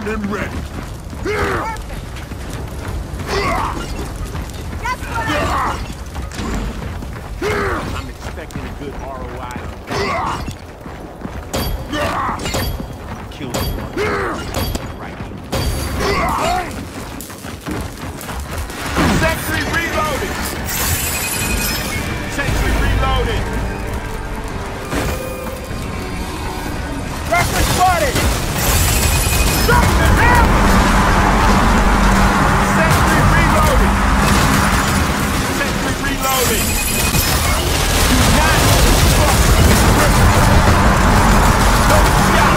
armed and ready. Perfect. That's what I'm expecting a good ROI. Kill one. Right. Sentry reloading. Sentry reloading. Reference spotted. Something happened. Sentry reloading. Sentry reloading. Do not fuck with this person. Don't stop.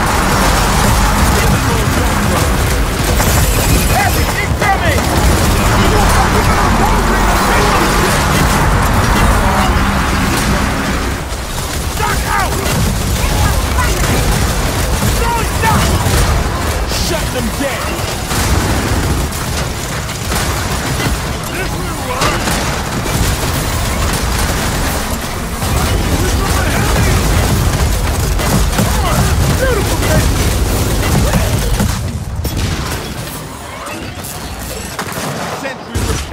Heavy incoming. Shut them down! This will work! This will be heavy! Oh, beautiful baby! Sentry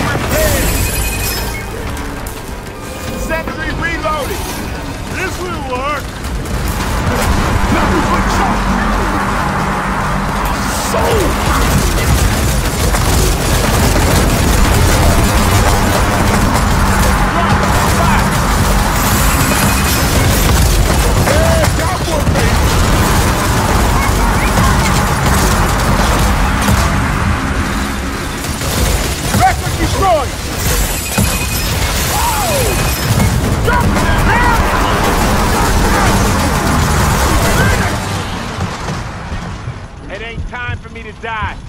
repaired! Die.